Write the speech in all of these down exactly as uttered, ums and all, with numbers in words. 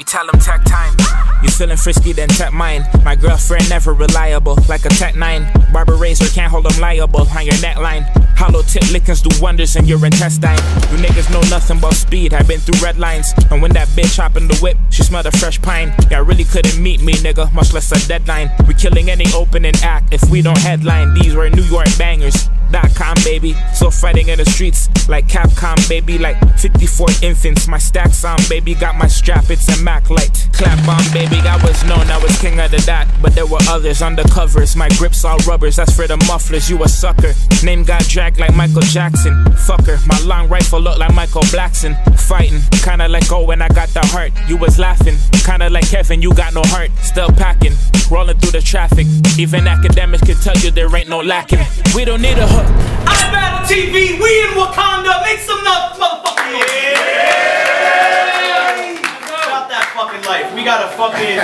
You tell them tech time. You feeling frisky, then tap mine. My girlfriend never reliable, like a tech nine. Barber razor can't hold them liable on your neckline. Hollow tip lickings do wonders in your intestine. You niggas know nothing about speed, I've been through red lines. And when that bitch hop in the whip, she smelled a fresh pine. Y'all really couldn't meet me, nigga, much less a deadline. We killing any opening act if we don't headline. These were New York bangers. Dot com baby, so fighting in the streets like Capcom baby, like fifty-four infants. My stacks on baby, got my strap, it's a Mac light. Clap on baby, I was known, I was king of the dot, but there were others undercovers. My grips all rubbers, that's for the mufflers. You a sucker, name got dragged like Michael Jackson. Fucker, my long rifle look like Michael Blackson. Fighting, kinda like Owen, I got the heart. You was laughing, kinda like Kevin, you got no heart. Still packing, rolling through the traffic. Even academics can tell you there ain't no lacking. We don't need a hook. iBattleTV, we in Wakanda. Make some nuts, motherfucking noise. Yeah. About that fucking life. We got a fucking,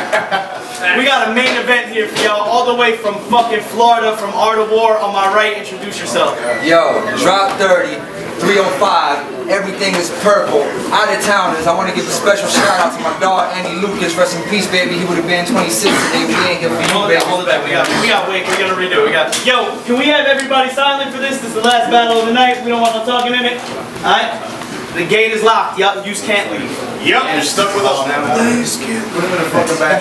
we got a main event here for y'all, all the way from fucking Florida, from Art of War. On my right, introduce yourself. Yo, Drop thirty, three oh five, everything is purple. Out of towners, I want to give a special shout out to my dog, Andy Lucas. Rest in peace, baby. He would have been twenty-six today. We ain't gonna be hold it back, hold it back. We got, we got, wait, we're gonna redo it. We got, yo, can we have everybody silent for this? This is the last battle of the night. We don't want no talking in it. Alright? The gate is locked. Yup, you can't leave. Yup, you're stuck with us now. Nice kid. Put him in the fucking back.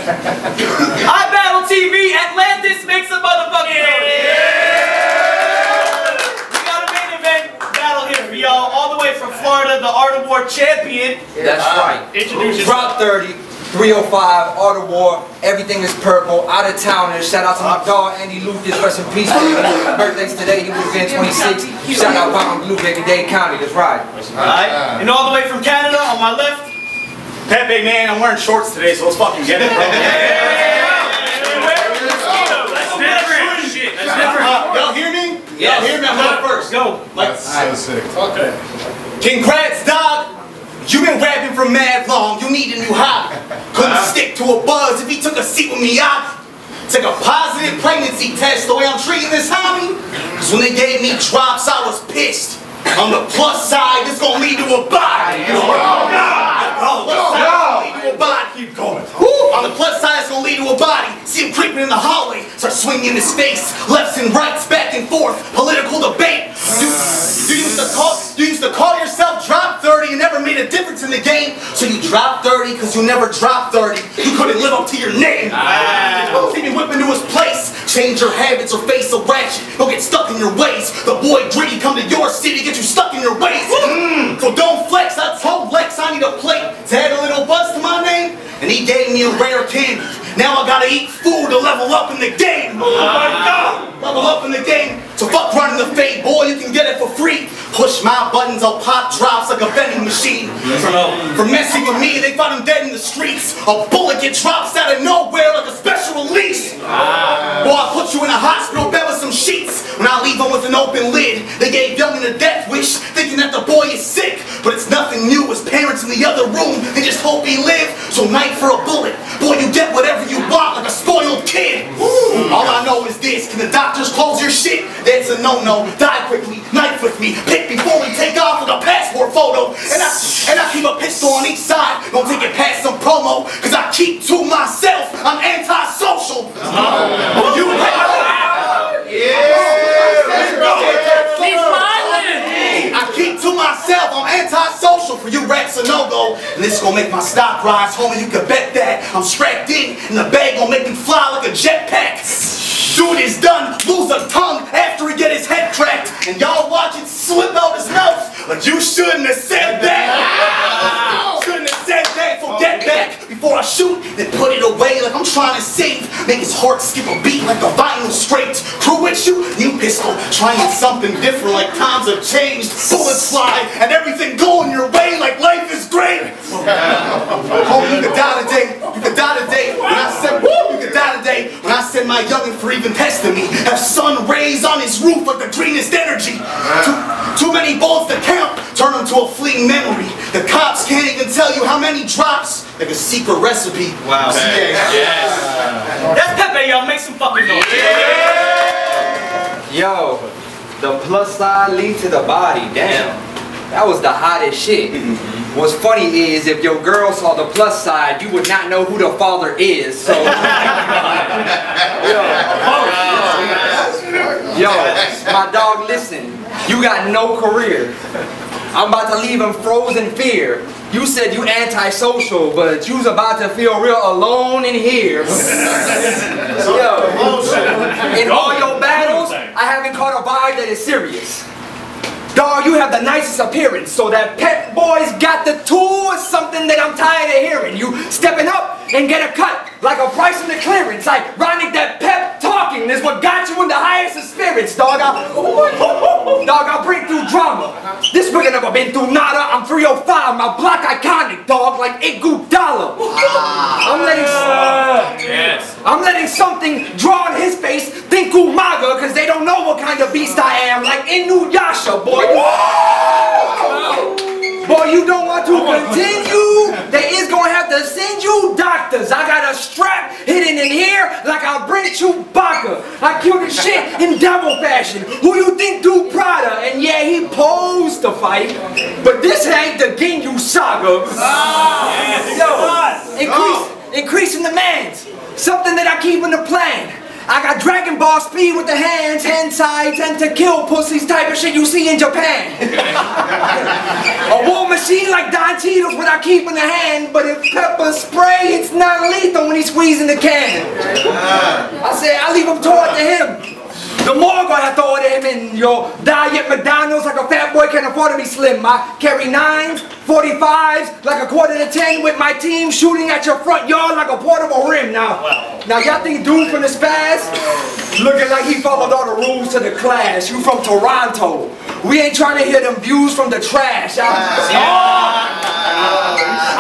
iBattleTV, Atlantis makes a motherfucking noise. Y'all, all the way from Florida, the Art of War champion. That's right. Uh, introduce yourself. Drop thirty, three oh five, Art of War, everything is purple. Out of towners. Shout out to my dog, Andy Lucas. Rest in peace, baby. Birthday's today. He would have been twenty-six. Shout out Bob Blue, baby. Dade County. That's right. All right. And all the way from Canada, on my left, Pepe, man. I'm wearing shorts today, so let's fucking get it, bro. That's different. Shit. That's different. Y'all hear me? Yeah, hear me. I'm first. Go. Like, that's so sick. Okay. Congrats, dog. You been rapping for mad long. You need a new hobby. Couldn't uh, stick to a buzz if he took a seat with me. I took a positive pregnancy test the way I'm treating this hobby. Cause when they gave me drops, I was pissed. On the plus side, it's gonna lead to a body. You know, oh, no. Oh, no. Side, no. Lead to a body. Keep going. Woo. On the plus side, it's gonna lead to a body. See him creeping in the hallway. Start swinging his face. Lefts and rights, back and forth. Political debate. You, you, used to call, you used to call yourself Drop thirty. You never made a difference in the game. So you dropped thirty because you never dropped thirty. You couldn't live up to your name. Ah. Don't see me whipping to his place. Change your habits or face a ratchet. Don't get stuck in your ways. The boy Driggy come to your city, get you stuck in your ways. Mm. So don't flex. I told Lex I need a plate to add a little buzz to my name. And he gave me a rare candy. Now I gotta eat food to level up in the game. Oh my God! Level up in the game. So fuck running the fade, boy, you can get it for free. Push my buttons, I'll pop drops like a vending machine. For, for messing with me, they find him dead in the streets. A bullet get drops out of nowhere like a special release. Boy, I put you in a hospital bed with some sheets. When I leave him with an open lid, they gave Youngin a death wish, thinking that the boy is sick. But it's nothing new, his parents in the other room, they just hope he lives. So night for a bullet, boy, you get whatever you want like a spoiled kid. Ooh. All I know is this, can the doctors close your shit? That's a no-no, die quickly, knife with me, pick before we take off with a passport photo. And I, and I keep a pistol on each side, don't take it past some promo, cause I keep to myself, I'm anti-social. Uh-huh. Well, you uh-huh. Yeah! I keep to myself, I'm anti-social. For you raps a no-go. And this gon' make my stock rise, homie, you can bet that. I'm strapped in, and the bag gon' make me fly like a jetpack. Dude is done, lose a tongue after he get his head cracked. And y'all watch it slip out his nose. But you shouldn't have said that. Shouldn't have said that, so get back before I shoot. Then put it away like I'm trying to save. Make his heart skip a beat like a vinyl straight. Crew with you, new pistol. Trying something different like times have changed. Bullets fly and everything going your way like life is great. Oh, you could die today, you could die today. When I said, woo, you could die today. When I said my youngin' for even testing me. Have sun rays on his roof like the greenest energy. Too, too many balls to count, turn them to a fleeting memory. The cops can't even tell you how many drops. Like a secret recipe. Wow. Okay. Yes. That's Pepe, y'all. Make some fucking noise. Yeah. Yo, the plus side lead to the body. Damn. That was the hottest shit. What's funny is, if your girl saw the plus side, you would not know who the father is, so... Yo, yo, my dog, listen, you got no career. I'm about to leave in frozen fear. You said you antisocial, but you's about to feel real alone in here. Yo, in all your battles, I haven't caught a vibe that is serious. Dawg, you have the nicest appearance, so that pet boy's got the tool or something that I'm tired of hearing. You stepping up and get a cut, like a price in the clearance. Ironic that pep talking is what got you in the highest of spirits, dawg. I, dawg, I bring through drama. This nigga never been through nada. I'm three oh five, my block iconic, dawg, like Iguodala. I'm letting, uh, yes. I'm letting something draw on his face, think umaga, cause they don't know what kind of beast I am, like Inuyasha, boy. Whoa! Boy, you don't want to continue? They is gonna have to send you doctors. I got a strap hidden in here like I bring Chewbacca. I kill the shit in double fashion. Who you think do Prada? And yeah, he posed to fight. But this ain't the Ginyu saga. Yo, increase, increasing demands. Something that I keep in the plan. I got Dragon Ball speed with the hands, hentai, tend to kill pussies type of shit you see in Japan. A war machine like Don Cheadle's what I keep in the hand, but if pepper spray, it's not lethal when he's squeezing the can. I said, I leave him toward to him. The more I'm gonna have to order him in, yo. Diet McDonald's like a fat boy can't afford to be slim. I carry nines, forty-fives, like a quarter to ten with my team shooting at your front yard like a portable rim. Now, now y'all think Doom from the Spaz? Looking like he followed all the rules to the clash. You from Toronto. We ain't trying to hear them views from the trash. I,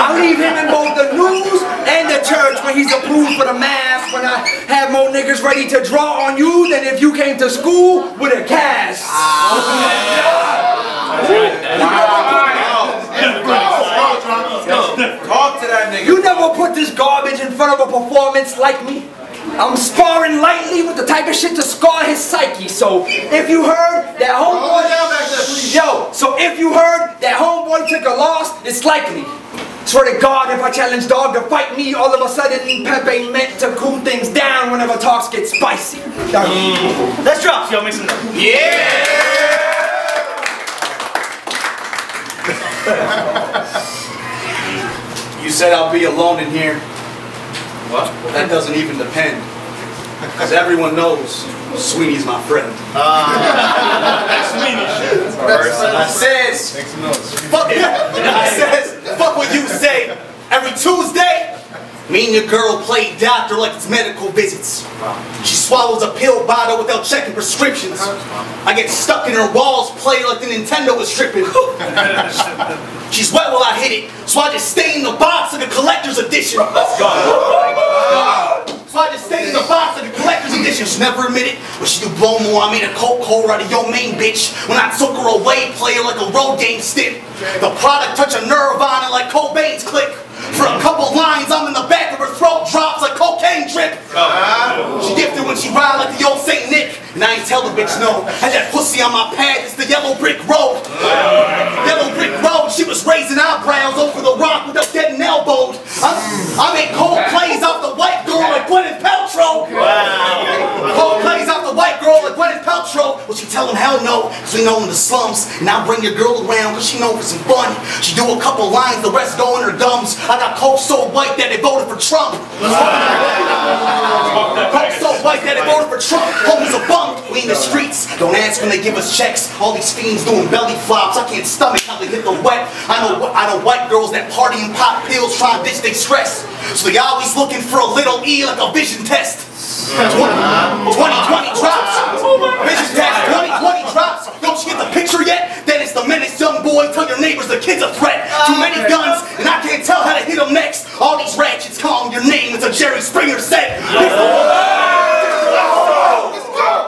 oh, I leave him in both the news and the church when he's approved for the mask. When I have more niggas ready to draw on you than if you came to school with a cast. Talk to that nigga. You never put this garbage in front of a performance like me. I'm sparring lightly with the type of shit to scar his psyche. So if you heard that homeboy, yo, so if you heard that homeboy took a loss, it's likely. Swear to God, if I challenge dog to fight me, all of a sudden Pepe meant to cool things down whenever talks get spicy. Mm. Let's drop, y'all make some noise. Yeah! You said I'll be alone in here. What? Well, that doesn't even depend. Because everyone knows Sweeney's my friend. Ah, that's Sweeney shit. I says, fuck it. I says, fuck what you say. Every Tuesday, me and your girl play doctor like it's medical visits. She swallows a pill bottle without checking prescriptions. I get stuck in her walls playing like the Nintendo was tripping. She's wet while I hit it, so I just stay in the box of the collector's edition. Let's go. So I just stay in the box of the collector's edition. She never admitted, but she do blow more. I made a coke hole out of your main bitch. When I took her away, play her like a road game stick. The product touch a nerve on it like Cobain's click. For a couple lines, I'm in the back of her throat, drops like cocaine drip. Uh, she gifted when she ride like the old Saint Nick. And I ain't tell the bitch no. Had that pussy on my pad, it's the yellow brick road. Yellow brick road, she was raising eyebrows over the rock without getting elbowed. I, I made cold plays off the white girl like Gwyneth Paltrow. Wow. Cold plays off the white girl like Gwyneth Paltrow. Well, she tell him hell no, cause we know in the slums. And I bring your girl around cause she know for some fun. She do a couple lines, the rest go in her gums. I got coke so white that they voted for Trump. Coke so white that they voted for Trump. Homies are bummed, we in the streets. Don't ask when they give us checks. All these fiends doing belly flops. I can't stomach how they get the wet. I know I know white girls that party and pop pills trying to ditch their stress. So they always looking for a little E like a vision test. twenty twenty drops. Vision test, twenty twenty drops. Don't you get the picture yet? Then it's the menace young boy. Tell your neighbors the kid's a threat. Too many guns and I can't tell how to hit them next. All these ratchets calling your name. It's a Jerry Springer set.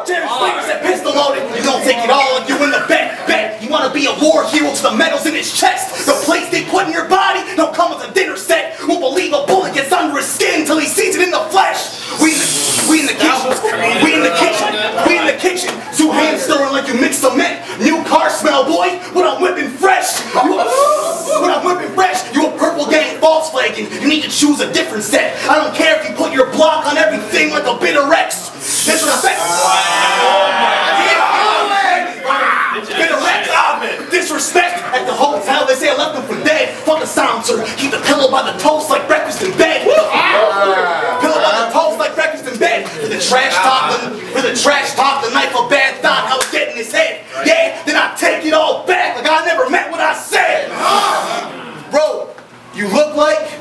Jerry Springer set, pistol loaded. You don't take it all if you win the bet. Bet you want to be a war hero to the medals in his chest. The plates they put in your body don't come with a dinner set. Won't believe a bullet gets under his skin till he sees it in the flesh. We in the, we in the kitchen. We in the kitchen. We in the kitchen. Two hands stirring like you mixed cement. New car smell, boy. What I'm whipping fresh. What I'm whipping fresh. and set. I don't care if you put your block on everything like a bitter Rex. Disrespect. Bitter Rex. Disrespect. At the hotel, they say I left them for dead. Fuck a silencer. Keep the pillow by the toast like breakfast in bed. Pillow by the toast like breakfast in bed. With the trash top, with the trash top, the knife of bad thought. I was getting his head. Yeah, then I take it all back like I never meant what I said. Bro, you look like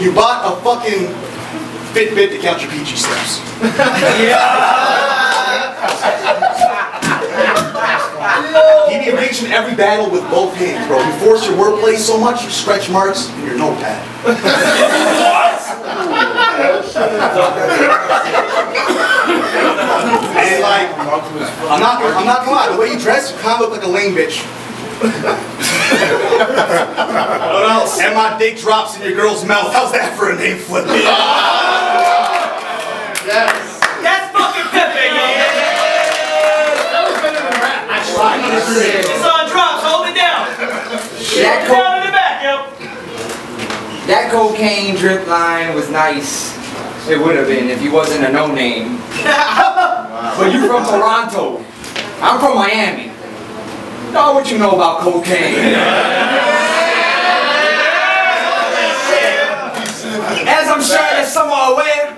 you bought a fucking Fitbit to count your P G steps. You need to reach in every battle with both hands, bro. You force your wordplay so much, you stretch marks in your notepad. And like, I'm not, I'm not gonna lie, the way you dress, you kind of look like a lame bitch. What else? And my dick drops in your girl's mouth. How's that for a name flip? Yeah. Yes. That's fucking Pepe, yo. Yeah. That was better than rap. I tried to say it. It's on Dropz. Hold it down. Hold it down in the back, yo. That cocaine drip line was nice. It would have been if he wasn't a no-name. Wow. But you're from Toronto. I'm from Miami. Know what you know about cocaine. As I'm sure that some are aware,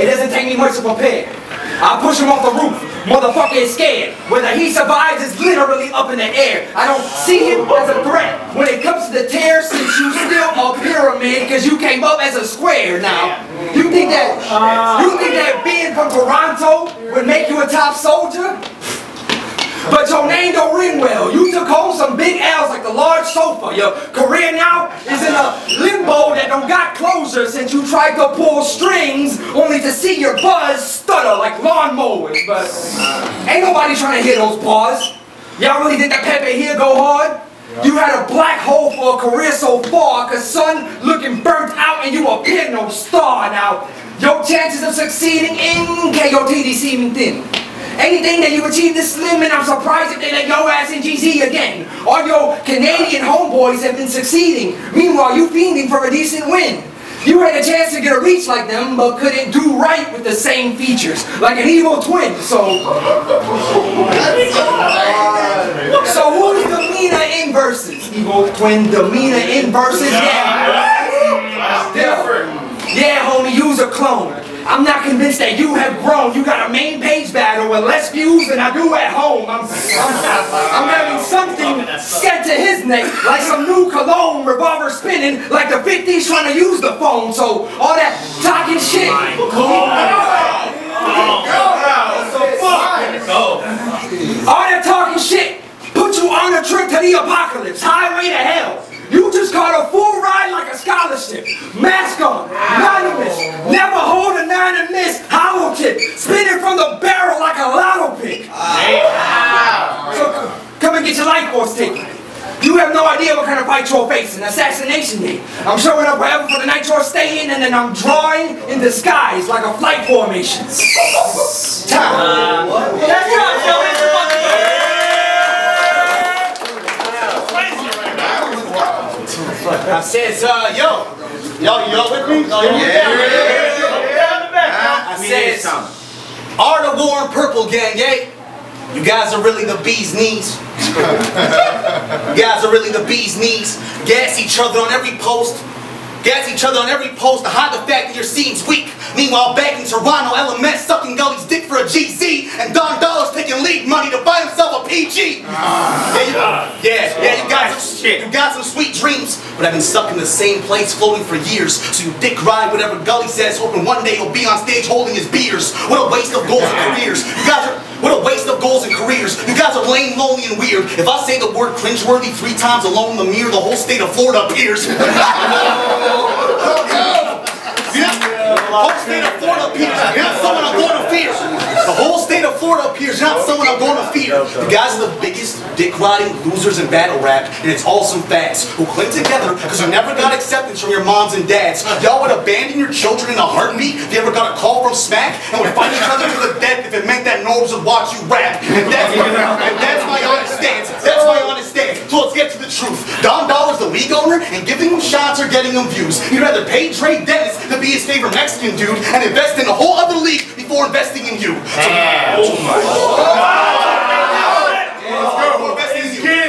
it doesn't take me much to prepare. I push him off the roof, motherfucker is scared. Whether he survives is literally up in the air. I don't see him as a threat. When it comes to the tear, since you still a pyramid, cause you came up as a square now. You think that, you think that being from Toronto would make you a top soldier? But your name don't ring well. You took home some big L's like the large sofa. Your career now is in a limbo that don't got closure since you tried to pull strings only to see your buzz stutter like lawn mowers. But ain't nobody trying to hear those bars. Y'all really think that Pepe here go hard? You had a black hole for a career so far, cause son looking burnt out and you a pinno star now. Your chances of succeeding in K O T D seeming thin. Anything that you achieve is slim, and I'm surprised if they let your ass in G Z again. All your Canadian homeboys have been succeeding. Meanwhile, you fiending for a decent win. You had a chance to get a reach like them, but couldn't do right with the same features. Like an evil twin, so... Uh, so who's demeanor in versus? Evil twin demeanor in versus? Yeah. Yeah, yeah homie, you's a clone. I'm not convinced that you have grown. You got a main page battle with less views than I do at home. I'm, I'm, I'm having something set to his neck, like some new cologne revolver spinning, like the fifties trying to use the phone. So all that talking shit. Oh, oh, all that talking shit put you on a trip to the apocalypse, highway to hell. You just caught a full ride like a scholarship. Mask on, anonymous, never hold a nine and miss, hollow tip, spinning from the barrel like a lotto pick. Wow. So come and get your life force ticket. You have no idea what kind of fight you're facing. Assassination me. I'm showing up wherever for the night you're staying, and then I'm drawing in the skies like a flight formation. Time. Uh, That's right, I says, uh, yo, y'all, y'all with me? Oh, yeah, yeah, yeah, yeah. I says, Art of War and Purple Gang, eh? You guys are really the bee's knees. You guys are really the bee's knees. Gas each other on every post. Gas each other on every post to hide the fact that your scene's weak. Meanwhile, back in Toronto, L M S sucking Gully's dick for a G Z, and Don Dollar's taking league money to buy himself a P G. Ah, yeah, you, yeah, yeah, you got some shit. You got some sweet dreams, but I've been stuck in the same place floating for years. So you dick ride whatever Gully says, hoping one day he'll be on stage holding his beers. What a waste of goals and careers. You guys are. What a waste of goals and careers. You guys are lame, lonely, and weird. If I say the word cringeworthy three times alone in the mirror, the whole state of Florida appears. The whole state of Florida appears. You're not someone I'm going to fear. The whole state of Florida appears. You're not someone I'm going to fear. You guys are the biggest dick-riding losers in battle rap, and it's all some facts who cling together because you never got acceptance from your moms and dads. Y'all would abandon your children in a heartbeat if you ever got a call from Smack and would fight each other to the death if it meant that Norms would watch you rap. And that's, and that's my honest stance. That's my honest stance. So let's get to the truth. Don Dollar's the league owner, and giving him shots are getting him views. He'd rather pay Trey Dennis to be his favorite Mexican dude and invest in a whole other league before investing in you. Damn. So, oh my God.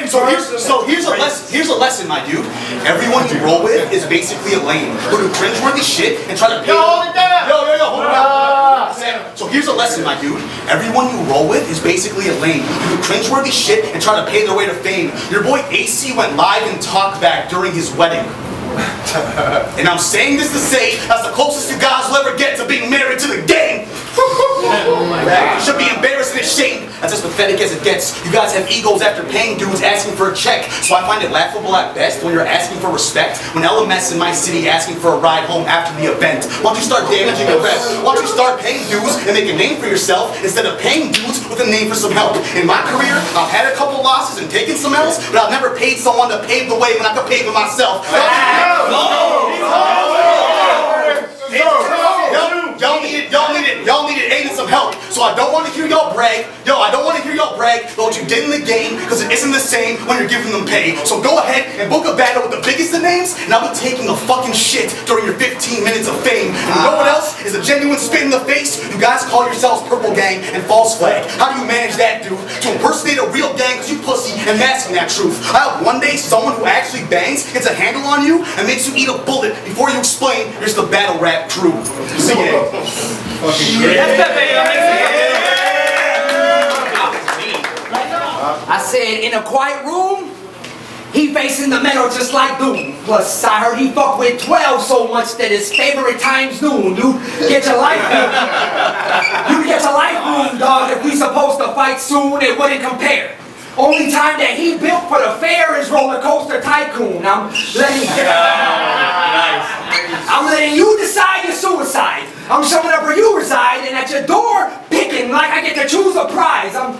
So here's, so here's a lesson, here's a lesson, my dude. Everyone you roll with is basically a lame who do cringeworthy shit and try to pay. Yo, hold it down! Yo, yo, yo, hold it down. So here's a lesson, my dude. Everyone you roll with is basically a lame who do cringeworthy shit and try to pay their way to fame. Your boy A C went live in talkback during his wedding. And I'm saying this to say that's the closest you guys will ever get to being married to the game. Oh my God. Should be embarrassed and ashamed. That's as pathetic as it gets. You guys have egos after paying dudes asking for a check. So I find it laughable at best when you're asking for respect. When L M S in my city asking for a ride home after the event. Why don't you start damaging your rep? Why don't you start paying dudes and make a name for yourself instead of paying dudes with a name for some help? In my career, I've had a couple losses and taken some else, but I've never paid someone to pave the way when I could pave it myself. Y'all need it, y'all need it, y'all need it, aid and some help. So I don't want to hear y'all brag. Yo, I don't want to hear y'all brag about what you did in the game, because it isn't the same when you're giving them pay. So go ahead and book a battle with the biggest of names, and I'll be taking a fucking shit during your fifteen minutes of fame. And you know what else is a genuine spit in the face? You guys call yourselves Purple Gang and False Flag. How do you manage that, dude? To impersonate a real gang because you pussy and masking that truth. I hope one day someone who actually bangs gets a handle on you and makes you eat a bullet before you explain you're just a battle rap crew. See ya. Fucking great. That's Pepe. I said, in a quiet room, he facing the metal just like Doom. Plus, I heard he fuck with twelve so much that his favorite time's noon, dude. Get your life room. You get your life room, dog. If we supposed to fight soon, it wouldn't compare. Only time that he built for the fair is Roller Coaster Tycoon. I'm letting, I'm letting you decide your suicide. I'm showing up where you reside and at your door picking like I get to choose a prize. I'm,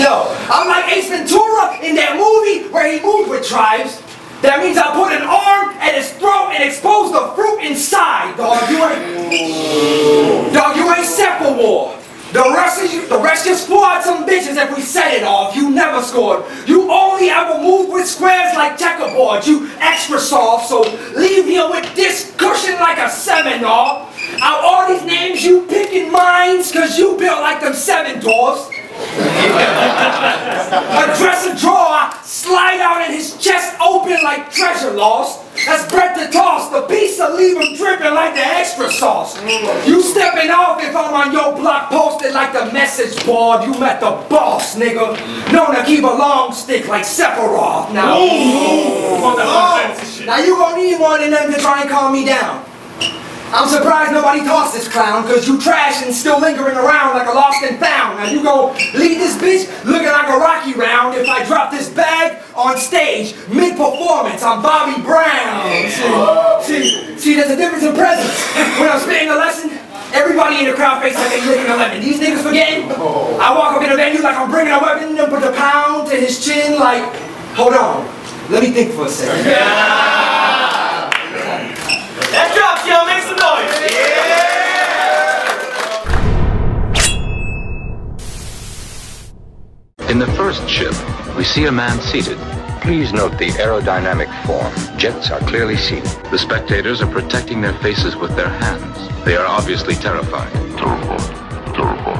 yo, I'm like Ace Ventura in that movie where he moved with tribes. That means I put an arm at his throat and expose the fruit inside, dog. You ain't, dog, you ain't set for war. The rest of you, the rest of your squad, some bitches. If we set it off, you never scored. You only ever move with squares like checkerboard. You extra soft, so leave here with this cushion like a seminar. Out all these names, you picking mines, cause you built like them seven dwarfs. Address a drawer, slide out in his chest open like treasure lost. That's bread to toss, the pizza leave him dripping like the extra sauce. You stepping off if I'm on your block posted like the message board. You met the boss, nigga. Known to keep a long stick like Sephiroth. Now, oh, now you gon' need one of them to try and calm me down. I'm surprised nobody tossed this clown, cause you trash and still lingering around like a lost and found. Now you gon' leave this bitch looking like a Rocky round if I drop this bag on stage mid-performance. I'm Bobby Brown. Yeah. See, see, see, there's a difference in presence. When I'm spitting a lesson, everybody in the crowd face like they licking a lemon. These niggas forgetting. I walk up in the venue like I'm bringing a weapon and put the pound to his chin like, hold on, let me think for a second. Yeah. That's Dropz, y'all. Make some noise. Yeah! In the first ship, we see a man seated. Please note the aerodynamic form. Jets are clearly seen. The spectators are protecting their faces with their hands. They are obviously terrified. Terrified. Terrified.